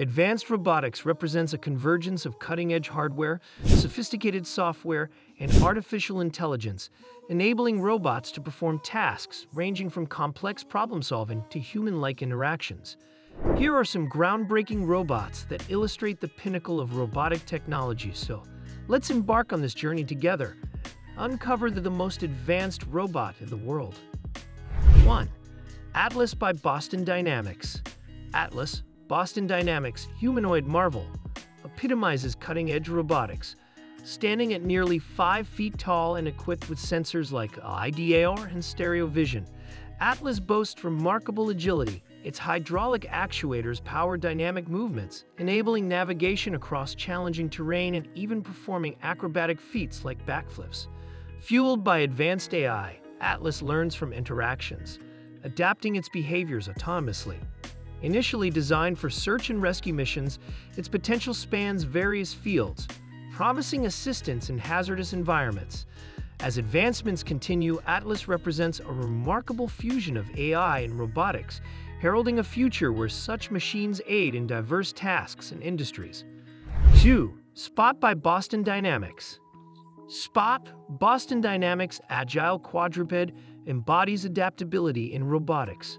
Advanced robotics represents a convergence of cutting-edge hardware, sophisticated software, and artificial intelligence, enabling robots to perform tasks ranging from complex problem-solving to human-like interactions. Here are some groundbreaking robots that illustrate the pinnacle of robotic technology, so let's embark on this journey together. Uncover the most advanced robot in the world. 1. Atlas by Boston Dynamics. Atlas, Boston Dynamics' humanoid marvel, epitomizes cutting-edge robotics. Standing at nearly 5 feet tall and equipped with sensors like LiDAR and stereo vision, Atlas boasts remarkable agility. Its hydraulic actuators power dynamic movements, enabling navigation across challenging terrain and even performing acrobatic feats like backflips. Fueled by advanced AI, Atlas learns from interactions, adapting its behaviors autonomously. Initially designed for search and rescue missions, its potential spans various fields, promising assistance in hazardous environments. As advancements continue, Atlas represents a remarkable fusion of AI and robotics, heralding a future where such machines aid in diverse tasks and industries. 2. Spot by Boston Dynamics. Spot, Boston Dynamics' agile quadruped, embodies adaptability in robotics,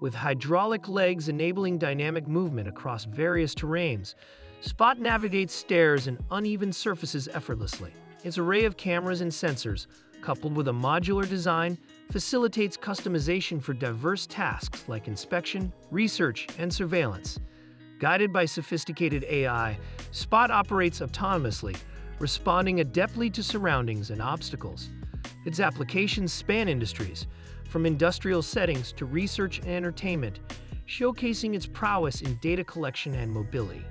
with hydraulic legs enabling dynamic movement across various terrains. Spot navigates stairs and uneven surfaces effortlessly. Its array of cameras and sensors, coupled with a modular design, facilitates customization for diverse tasks like inspection, research, and surveillance. Guided by sophisticated AI, Spot operates autonomously, responding adeptly to surroundings and obstacles. Its applications span industries, from industrial settings to research and entertainment, showcasing its prowess in data collection and mobility.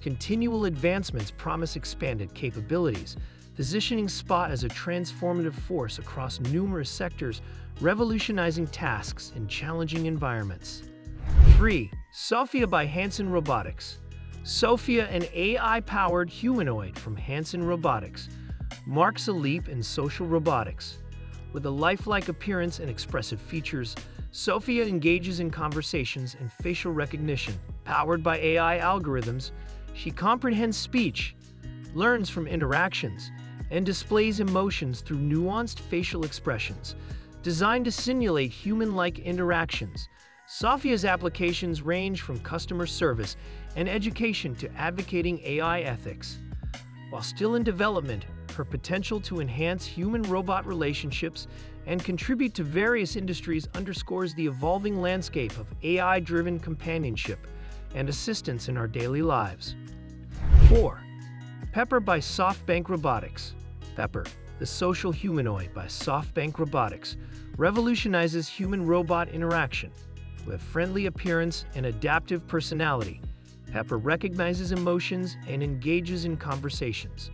Continual advancements promise expanded capabilities, positioning Spot as a transformative force across numerous sectors, revolutionizing tasks in challenging environments. 3. Sophia by Hanson Robotics. Sophia, an AI-powered humanoid from Hanson Robotics, marks a leap in social robotics. With a lifelike appearance and expressive features, Sophia engages in conversations and facial recognition. Powered by AI algorithms, she comprehends speech, learns from interactions, and displays emotions through nuanced facial expressions. Designed to simulate human-like interactions, Sophia's applications range from customer service and education to advocating AI ethics. While still in development, her potential to enhance human-robot relationships and contribute to various industries underscores the evolving landscape of AI-driven companionship and assistance in our daily lives. 4. Pepper by SoftBank Robotics. Pepper, the social humanoid by SoftBank Robotics, revolutionizes human-robot interaction. With a friendly appearance and adaptive personality, Pepper recognizes emotions and engages in conversations.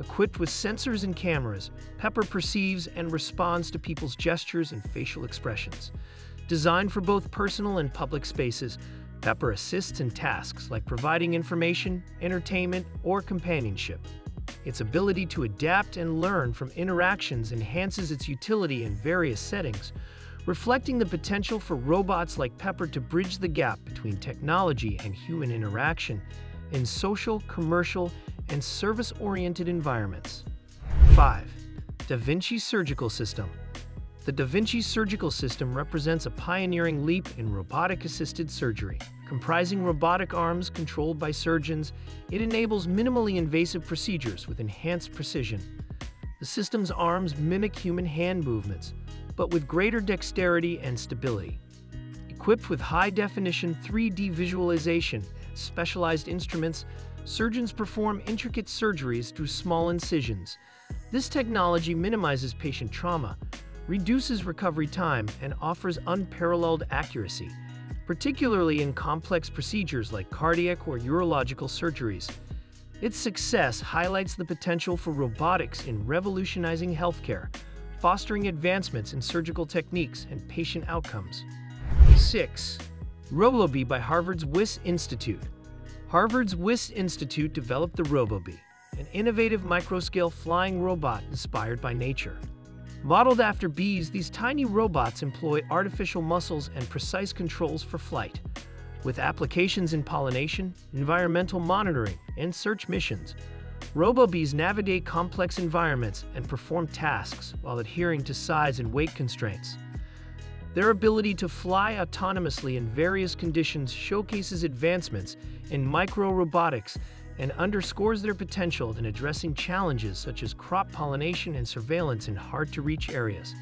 Equipped with sensors and cameras, Pepper perceives and responds to people's gestures and facial expressions. Designed for both personal and public spaces, Pepper assists in tasks like providing information, entertainment, or companionship. Its ability to adapt and learn from interactions enhances its utility in various settings, reflecting the potential for robots like Pepper to bridge the gap between technology and human interaction in social, commercial, and service-oriented environments. 5. Da Vinci Surgical System. The Da Vinci Surgical System represents a pioneering leap in robotic-assisted surgery. Comprising robotic arms controlled by surgeons, it enables minimally invasive procedures with enhanced precision. The system's arms mimic human hand movements, but with greater dexterity and stability. Equipped with high-definition 3D visualization and specialized instruments, surgeons perform intricate surgeries through small incisions. This technology minimizes patient trauma, reduces recovery time, and offers unparalleled accuracy, particularly in complex procedures like cardiac or urological surgeries. Its success highlights the potential for robotics in revolutionizing healthcare, fostering advancements in surgical techniques and patient outcomes. 6. RoboBee by Harvard's Wyss Institute. Harvard's Wyss Institute developed the RoboBee, an innovative microscale flying robot inspired by nature. Modeled after bees, these tiny robots employ artificial muscles and precise controls for flight. With applications in pollination, environmental monitoring, and search missions, RoboBees navigate complex environments and perform tasks while adhering to size and weight constraints. Their ability to fly autonomously in various conditions showcases advancements in micro-robotics and underscores their potential in addressing challenges such as crop pollination and surveillance in hard-to-reach areas.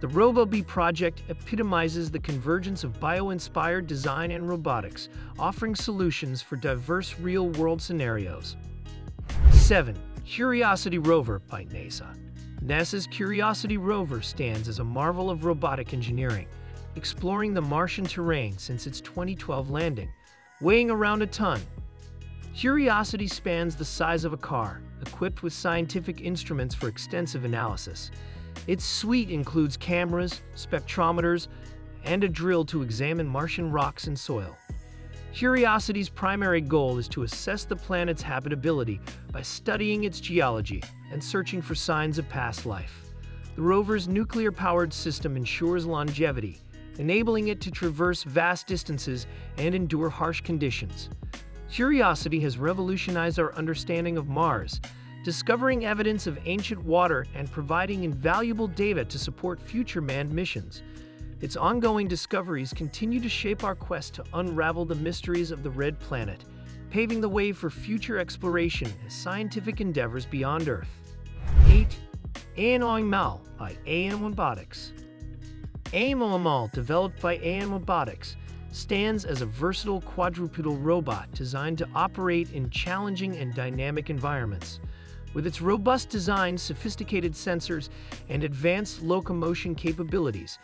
The RoboBee project epitomizes the convergence of bio-inspired design and robotics, offering solutions for diverse real-world scenarios. 7. Curiosity Rover by NASA. NASA's Curiosity rover stands as a marvel of robotic engineering, exploring the Martian terrain since its 2012 landing. Weighing around a ton, Curiosity spans the size of a car, equipped with scientific instruments for extensive analysis. Its suite includes cameras, spectrometers, and a drill to examine Martian rocks and soil. Curiosity's primary goal is to assess the planet's habitability by studying its geology and searching for signs of past life. The rover's nuclear-powered system ensures longevity, enabling it to traverse vast distances and endure harsh conditions. Curiosity has revolutionized our understanding of Mars, discovering evidence of ancient water and providing invaluable data to support future manned missions. Its ongoing discoveries continue to shape our quest to unravel the mysteries of the Red Planet, paving the way for future exploration and scientific endeavors beyond Earth. 8. ANYmal by ANYbotics. ANYmal, developed by ANYbotics, stands as a versatile quadrupedal robot designed to operate in challenging and dynamic environments. With its robust design, sophisticated sensors, and advanced locomotion capabilities,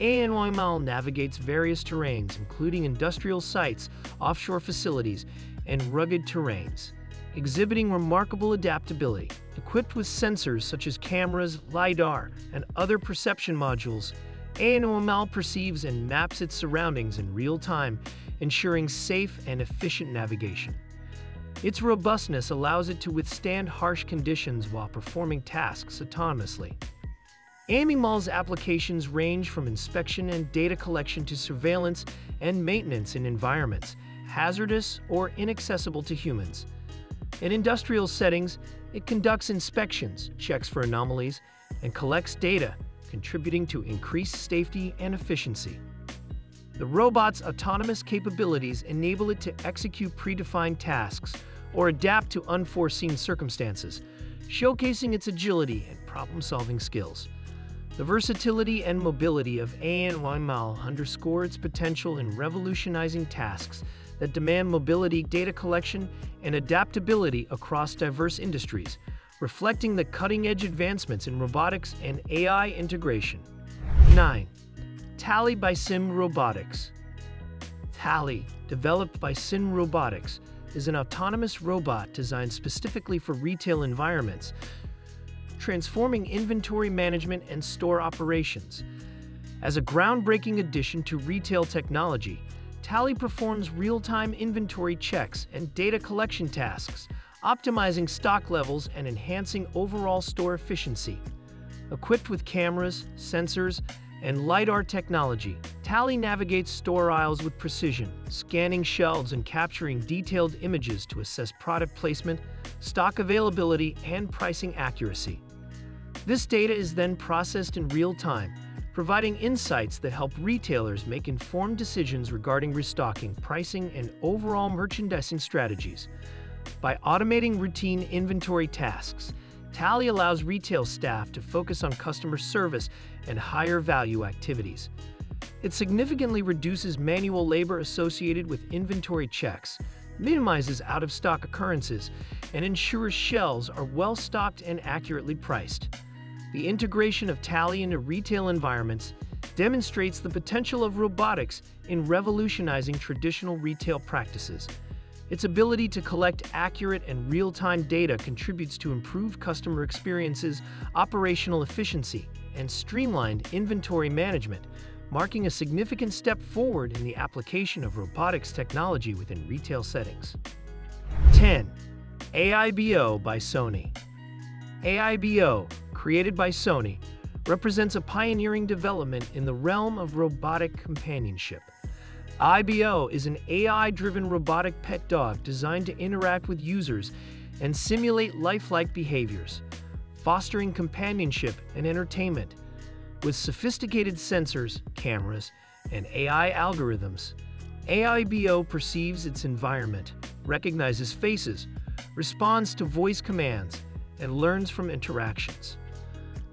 ANYmal navigates various terrains, including industrial sites, offshore facilities, and rugged terrains, exhibiting remarkable adaptability. Equipped with sensors such as cameras, LiDAR, and other perception modules, ANYmal perceives and maps its surroundings in real time, ensuring safe and efficient navigation. Its robustness allows it to withstand harsh conditions while performing tasks autonomously. ANYmal's applications range from inspection and data collection to surveillance and maintenance in environments hazardous or inaccessible to humans. In industrial settings, it conducts inspections, checks for anomalies, and collects data, contributing to increased safety and efficiency. The robot's autonomous capabilities enable it to execute predefined tasks or adapt to unforeseen circumstances, showcasing its agility and problem-solving skills. The versatility and mobility of ANYmal underscore its potential in revolutionizing tasks that demand mobility, data collection, and adaptability across diverse industries, reflecting the cutting-edge advancements in robotics and AI integration. 9. Tally by Sim Robotics. Tally, developed by Sim Robotics, is an autonomous robot designed specifically for retail environments, transforming inventory management and store operations. As a groundbreaking addition to retail technology, Tally performs real-time inventory checks and data collection tasks, optimizing stock levels and enhancing overall store efficiency. Equipped with cameras, sensors, and LiDAR technology, Tally navigates store aisles with precision, scanning shelves and capturing detailed images to assess product placement, stock availability, and pricing accuracy. This data is then processed in real time, providing insights that help retailers make informed decisions regarding restocking, pricing, and overall merchandising strategies. By automating routine inventory tasks, Tally allows retail staff to focus on customer service and higher value activities. It significantly reduces manual labor associated with inventory checks, minimizes out-of-stock occurrences, and ensures shelves are well-stocked and accurately priced. The integration of Tally into retail environments demonstrates the potential of robotics in revolutionizing traditional retail practices. Its ability to collect accurate and real-time data contributes to improved customer experiences, operational efficiency, and streamlined inventory management, marking a significant step forward in the application of robotics technology within retail settings. 10. AIBO by Sony. AIBO, created by Sony, represents a pioneering development in the realm of robotic companionship. AIBO is an AI-driven robotic pet dog designed to interact with users and simulate lifelike behaviors, fostering companionship and entertainment. With sophisticated sensors, cameras, and AI algorithms, AIBO perceives its environment, recognizes faces, responds to voice commands, and learns from interactions.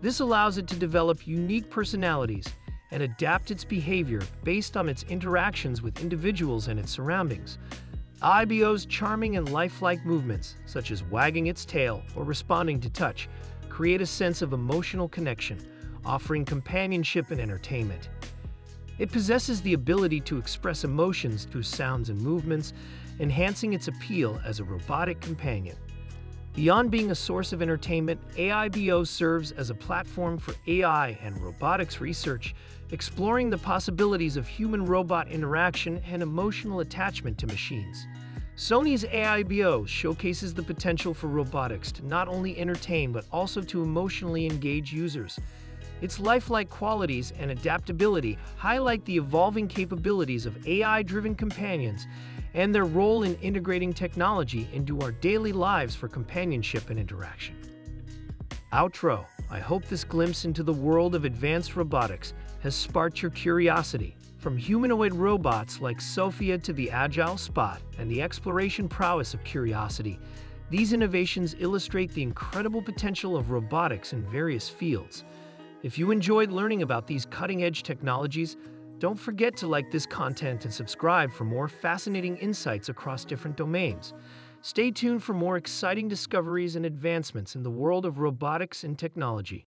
This allows it to develop unique personalities and adapt its behavior based on its interactions with individuals and its surroundings. AIBO's charming and lifelike movements, such as wagging its tail or responding to touch, create a sense of emotional connection, offering companionship and entertainment. It possesses the ability to express emotions through sounds and movements, enhancing its appeal as a robotic companion. Beyond being a source of entertainment, AIBO serves as a platform for AI and robotics research, exploring the possibilities of human-robot interaction and emotional attachment to machines. Sony's AIBO showcases the potential for robotics to not only entertain but also to emotionally engage users. Its lifelike qualities and adaptability highlight the evolving capabilities of AI-driven companions and their role in integrating technology into our daily lives for companionship and interaction. Outro. I hope this glimpse into the world of advanced robotics has sparked your curiosity. From humanoid robots like Sophia to the agile Spot and the exploration prowess of Curiosity, these innovations illustrate the incredible potential of robotics in various fields. If you enjoyed learning about these cutting-edge technologies, don't forget to like this content and subscribe for more fascinating insights across different domains. Stay tuned for more exciting discoveries and advancements in the world of robotics and technology.